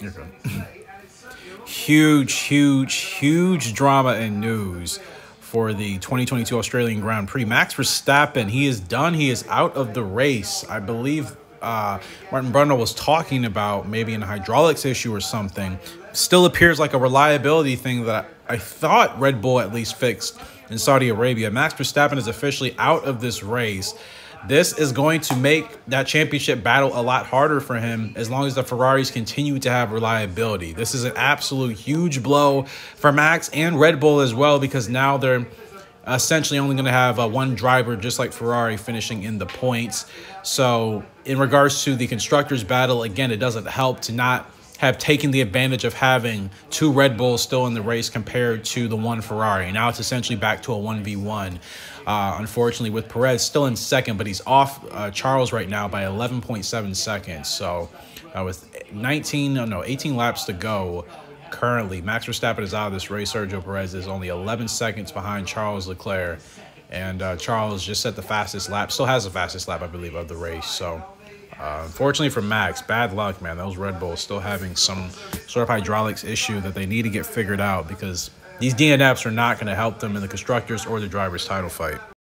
You're good. Huge drama and news for the 2022 Australian Grand Prix. Max Verstappen, he is done. He is out of the race. I believe Martin Brundle was talking about maybe a hydraulics issue or something. Still appears like a reliability thing that I thought Red Bull at least fixed in Saudi Arabia. Max Verstappen is officially out of this race. This is going to make that championship battle a lot harder for him as long as the Ferraris continue to have reliability. This is an absolute huge blow for Max and Red Bull as well, because now they're essentially only going to have one driver, just like Ferrari, finishing in the points. So in regards to the constructors battle, again, it doesn't help to not have taken the advantage of having two Red Bulls still in the race compared to the one Ferrari. Now it's essentially back to a 1v1, unfortunately, with Perez still in second, but he's off Charles right now by 11.7 seconds. So with 18 laps to go currently, Max Verstappen is out of this race. Sergio Perez is only 11 seconds behind Charles Leclerc, and Charles just set the fastest lap, still has the fastest lap, I believe, of the race. So unfortunately for Max, bad luck, man. Those Red Bulls still having some sort of hydraulics issue that they need to get figured out, because these DNFs are not going to help them in the constructors or the drivers' title fight.